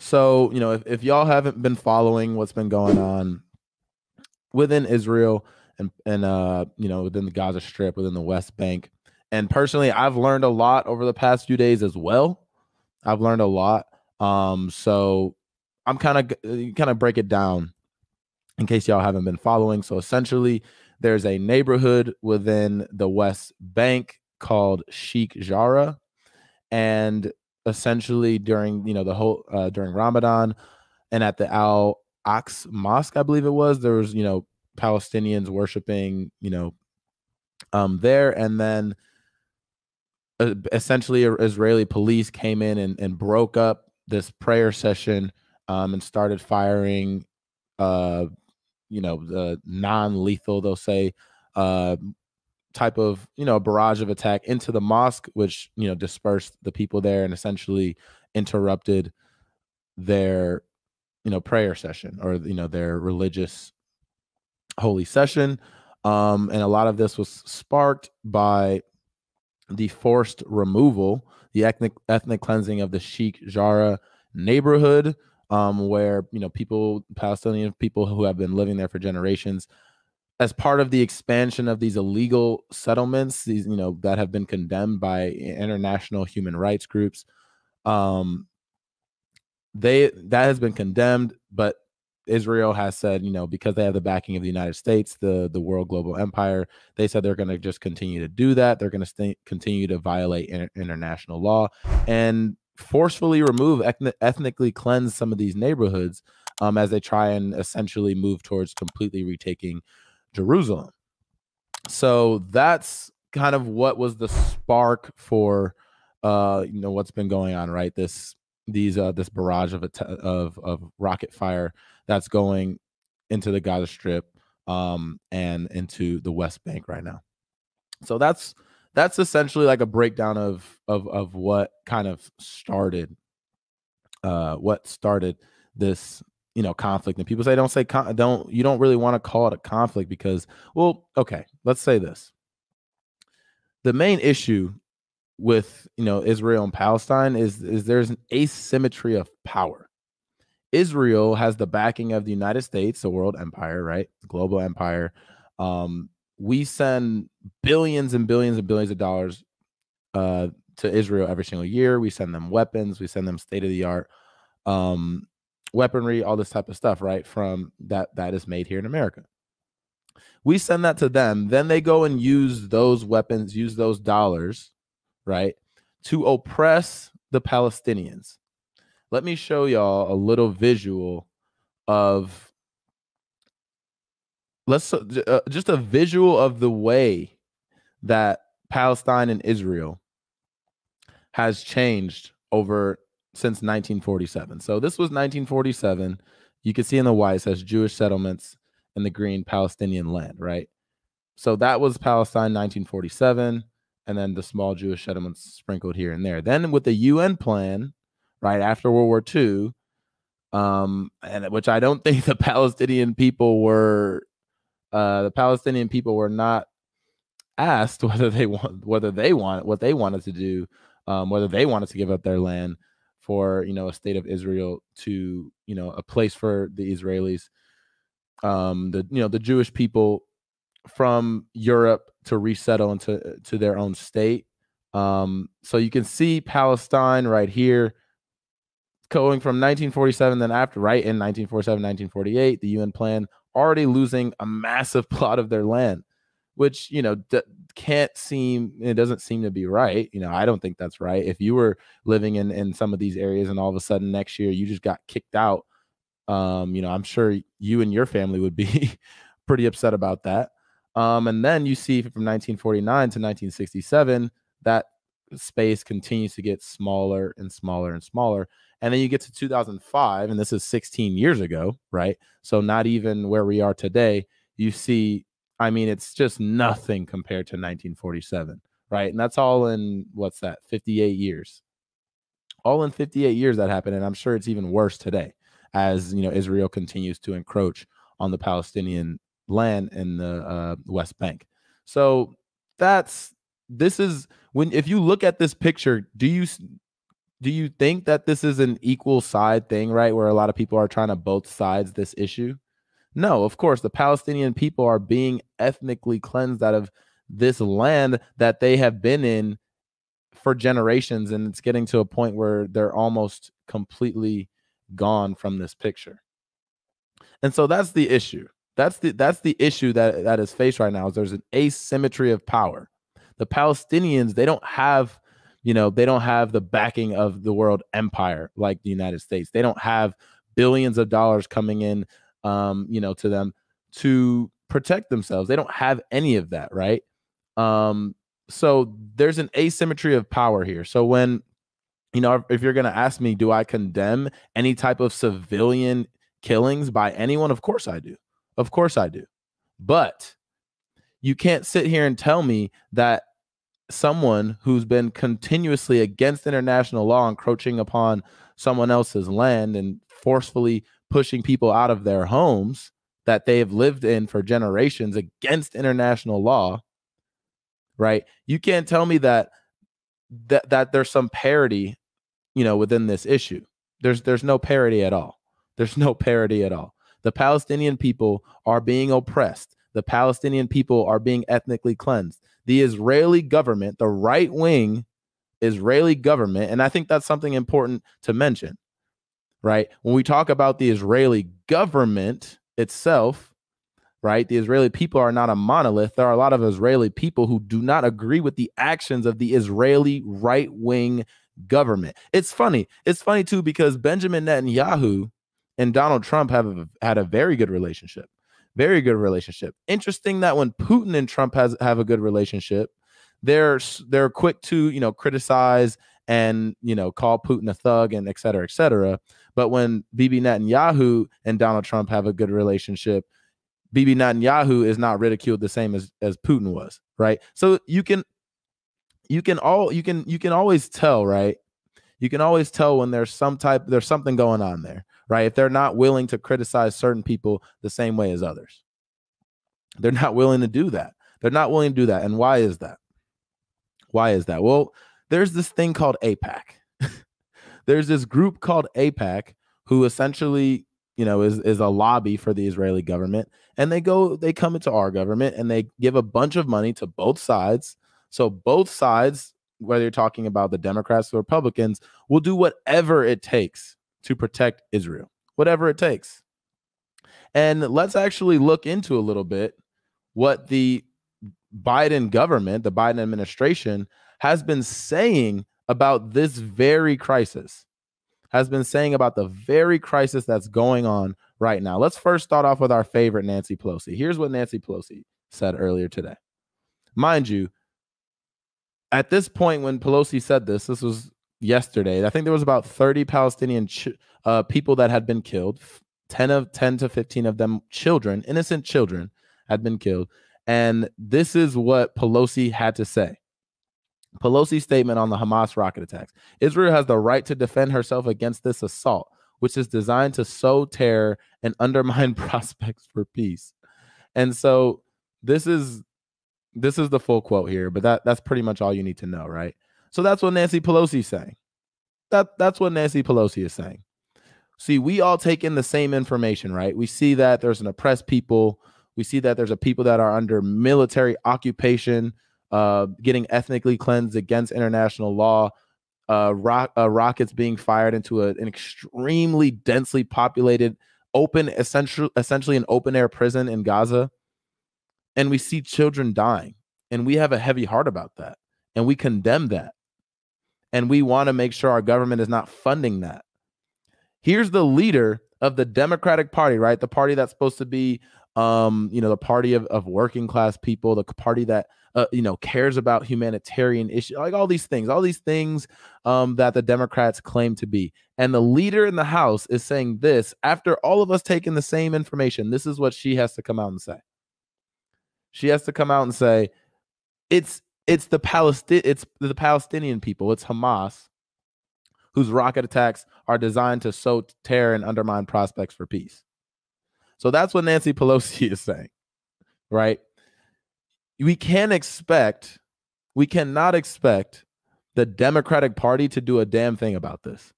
So, you know, if y'all haven't been following what's been going on within Israel and you know, within the Gaza Strip, within the West Bank, and personally, I've learned a lot over the past few days as well. I've learned a lot. So I'm kind of break it down in case y'all haven't been following. So essentially, there's a neighborhood within the West Bank called Sheikh Jarrah, and essentially during, you know, the whole during Ramadan and at the Al-Aqsa Mosque, I believe it was, there was, you know, Palestinians worshiping, you know, there, and then essentially Israeli police came in and broke up this prayer session and started firing, you know, the non-lethal, they'll say, type of, you know, barrage of attack into the mosque, which, you know, dispersed the people there and essentially interrupted their, you know, prayer session, or, you know, their religious holy session. And a lot of this was sparked by the forced removal, the ethnic cleansing of the Sheikh Jarrah neighborhood, where, you know, people, Palestinian people who have been living there for generations, as part of the expansion of these illegal settlements, these, you know, that have been condemned by international human rights groups. That has been condemned, but Israel has said, you know, because they have the backing of the United States, the world global empire, they said they're going to just continue to do that. They're going to continue to violate international law and forcefully remove, ethnically cleanse some of these neighborhoods as they try and essentially move towards completely retaking Jerusalem. So that's kind of what was the spark for, you know, what's been going on, right? This barrage of rocket fire that's going into the Gaza Strip and into the West Bank right now. So that's essentially like a breakdown of what kind of started this, you know, conflict. And people say you don't really want to call it a conflict because, well, okay, let's say this. The main issue with, you know, Israel and Palestine is there's an asymmetry of power. Israel has the backing of the United States, the world empire, right? The global empire. We send billions and billions and billions of dollars to Israel every single year. We send them weapons. We send them state-of-the-art weaponry, all this type of stuff, right? From that is made here in America. We send that to them. Then they go and use those weapons, use those dollars, right, to oppress the Palestinians. Let me show y'all a little visual of, just a visual of the way that Palestine and Israel has changed over since 1947. So this was 1947. You can see in the white, it says Jewish settlements, in the green, Palestinian land, right? So that was Palestine 1947. And then the small Jewish settlements sprinkled here and there. Then with the UN plan, right after World War II, and which I don't think the Palestinian people were not asked what they wanted to do, whether they wanted to give up their land for, you know, a state of Israel, to, you know, a place for the Israelis, the Jewish people from Europe to resettle into their own state. So you can see Palestine right here going from 1947, then after, right, in 1947, 1948, the UN plan, already losing a massive plot of their land, which, you know, it doesn't seem to be right. You know, I don't think that's right. If you were living in some of these areas and all of a sudden next year you just got kicked out, you know, I'm sure you and your family would be pretty upset about that. And then you see from 1949 to 1967, that space continues to get smaller and smaller and smaller. And then you get to 2005, and this is 16 years ago, right? So not even where we are today. You see, I mean, it's just nothing compared to 1947, right? And that's all in, 58 years. All in 58 years that happened, and I'm sure it's even worse today as, you know, Israel continues to encroach on the Palestinian land in the West Bank. So this is when, if you look at this picture, Do you think that this is an equal side thing, right, where a lot of people are trying to both sides this issue? No, of course, the Palestinian people are being ethnically cleansed out of this land that they have been in for generations, and it's getting to a point where they're almost completely gone from this picture. And so that's the issue. That's the issue that is faced right now, is there's an asymmetry of power. The Palestinians, they don't have, you know, they don't have the backing of the world empire like the United States. They don't have billions of dollars coming in, you know, to them to protect themselves. They don't have any of that, right? So there's an asymmetry of power here. So when, you know, if you're going to ask me, do I condemn any type of civilian killings by anyone? Of course I do. Of course I do. But you can't sit here and tell me that someone who's been continuously against international law, encroaching upon someone else's land and forcefully pushing people out of their homes that they have lived in for generations against international law, right? You can't tell me that there's some parity, you know, within this issue. There's no parity at all. There's no parity at all. The Palestinian people are being oppressed. The Palestinian people are being ethnically cleansed. The Israeli government, the right-wing Israeli government, and I think that's something important to mention, right? When we talk about the Israeli government itself, right, the Israeli people are not a monolith. There are a lot of Israeli people who do not agree with the actions of the Israeli right-wing government. It's funny. It's funny, too, because Benjamin Netanyahu and Donald Trump have had a very good relationship. Very good relationship. Interesting that when Putin and Trump have a good relationship, they're quick to, you know, criticize and, you know, call Putin a thug and et cetera, et cetera. But when Bibi Netanyahu and Donald Trump have a good relationship, Bibi Netanyahu is not ridiculed the same as Putin was, right? So you can always tell, right? You can always tell when there's something going on there, right? If they're not willing to criticize certain people the same way as others, they're not willing to do that. They're not willing to do that. And why is that? Why is that? Well, there's this thing called AIPAC. There's this group called AIPAC who essentially, you know, is a lobby for the Israeli government. And they come into our government and they give a bunch of money to both sides. So both sides, whether you're talking about the Democrats or Republicans, will do whatever it takes to protect Israel, whatever it takes. And let's actually look into a little bit what the Biden government, the Biden administration, has been saying about this very crisis, has been saying about the very crisis that's going on right now. Let's first start off with our favorite, Nancy Pelosi. Here's what Nancy Pelosi said earlier today. Mind you, at this point, when Pelosi said this was yesterday, I think there was about 30 Palestinian people that had been killed. 10 to 15 of them children, innocent children, had been killed. And this is what Pelosi had to say. Pelosi's statement on the Hamas rocket attacks. Israel has the right to defend herself against this assault, which is designed to sow terror and undermine prospects for peace. And so this is the full quote here, but that's pretty much all you need to know, right? So that's what Nancy Pelosi is saying. That's what Nancy Pelosi is saying. See, we all take in the same information, right? We see that there's an oppressed people. We see that there's a people that are under military occupation, getting ethnically cleansed against international law, rockets being fired into an extremely densely populated, open, essentially an open-air prison in Gaza. And we see children dying, and we have a heavy heart about that, and we condemn that, and we want to make sure our government is not funding that. Here's the leader of the Democratic Party, right? The party that's supposed to be, you know, the party of working class people, the party that, you know, cares about humanitarian issues, like all these things that the Democrats claim to be. And the leader in the House is saying this after all of us taking the same information. This is what she has to come out and say. She has to come out and say, it's the Palestinian people, it's Hamas, whose rocket attacks are designed to sow terror and undermine prospects for peace. So that's what Nancy Pelosi is saying, right? We cannot expect the Democratic Party to do a damn thing about this.